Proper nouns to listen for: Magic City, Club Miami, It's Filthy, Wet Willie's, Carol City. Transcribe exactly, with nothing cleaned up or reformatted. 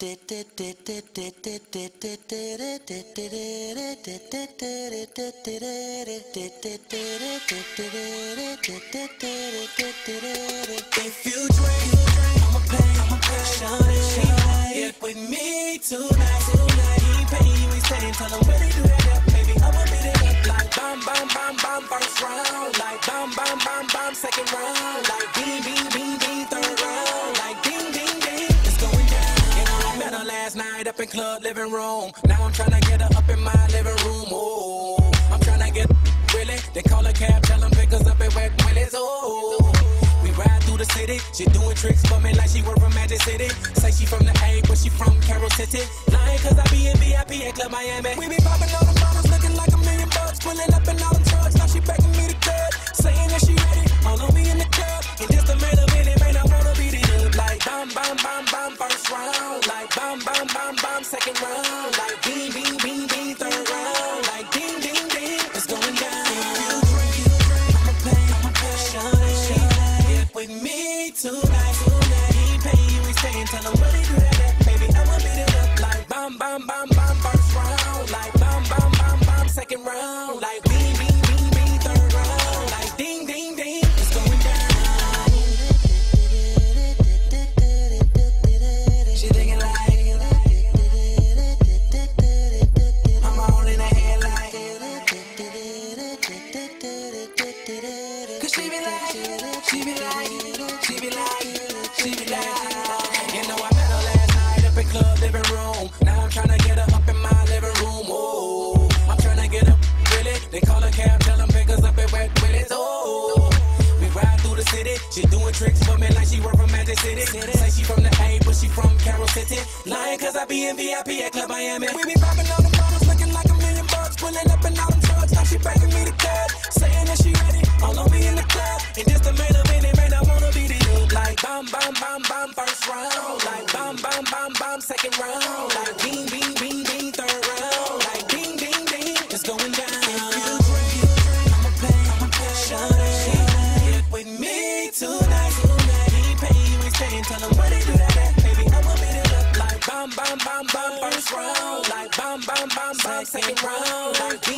If you drink, I'ma pay, I'ma pay. Shawty, she might get with me tonight, tonight. He pay, we stay, tell him where they do it up, baby. I'ma beat it up like bomb, bomb, bomb, bomb, first round, like bomb, bomb, bomb, bomb, second round, like beam, beam, beam, beam, third round, like ding, ding, ding. It's going down. Last night up in club living room. Now I'm tryna get her up in my living room. Oh, I'm tryna get really. They call a cab, tell them pick us up at Wet Willie's. Oh, we ride through the city. She doing tricks for me like she work from Magic City. Say she from the A, but she from Carol City. Lying 'cause I be in V I P at Club Miami. We be popping all the bottles, looking like a million bucks. Pulling up in all the trucks, now she begging me to cut, saying that she ready. All on me in the club, in just a minute, minute, man, I wanna be the up like bomb, bomb, bomb, bomb, first round. Bomb, bomb, bomb, bomb, second round, like beam, beam, beam, beam, third round, like ding, ding, ding, it's going down. If you drink, I'ma pay, I'ma pay. Shawty, she might get with me tonight, tonight. He pay, we stay, tell him what he do at that, baby. I'ma beat it up like bomb, bomb, bomb, bomb, first round, like bomb, bomb, bomb, bomb, second round, like beam, beam, beam, beam, third round, like ding, ding, ding, it's going down. She thinking like. She be like, she be like, she be like. You know I met her last night up in club living room. Now I'm tryna get her up in my living room. Oh, I'm tryna get her really. They call a cab, tell them pick us up at Wet Willie's. Oh, we ride through the city. She doing tricks for me like she work from Magic City. Say she from the A, but she from Carol City. Lying 'cause I be in V I P at Club Miami. We be popping all the bottles, looking like a million bucks. Pulling up and out them trucks, now she begging me to cut, saying that she ready. All on me in the club, in just a minute. Bomb, bomb, bomb, bomb, first round, like bomb, bomb, bomb, bomb, second round, like beam, beam, beam, beam, third round, like ding, ding, ding, it's going down. If you drink, I'ma pay, I'ma pay. Shawty, get with me tonight, tonight. He pay, we stay, tell him where they do that at, baby. I'ma beat it up like bomb, bomb, bomb, bomb, first round, like bomb, bomb, bomb, bomb, second round, like ding.